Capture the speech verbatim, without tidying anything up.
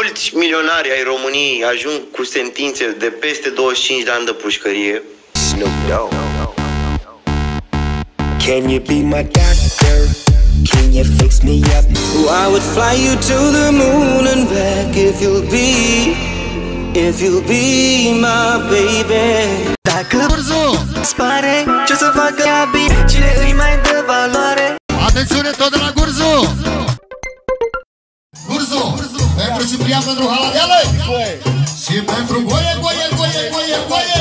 mulți milionari ai României ajung cu sentințe de peste douăzeci și cinci de ani de pușcărie. Snoop Dogg. Can you be my doctor? Can you fix me up? I would fly you to the moon and back if you'll be, if you'll be my baby. Dacă urzu spare, ce o să facă abia? Cine îi mai dă valoare? Atențiune tot de la Gurzu! Gurzu! Pentru Ciprian, pentru Haladeală! Și pentru Goie, Goie, Goie, Goie, Goie!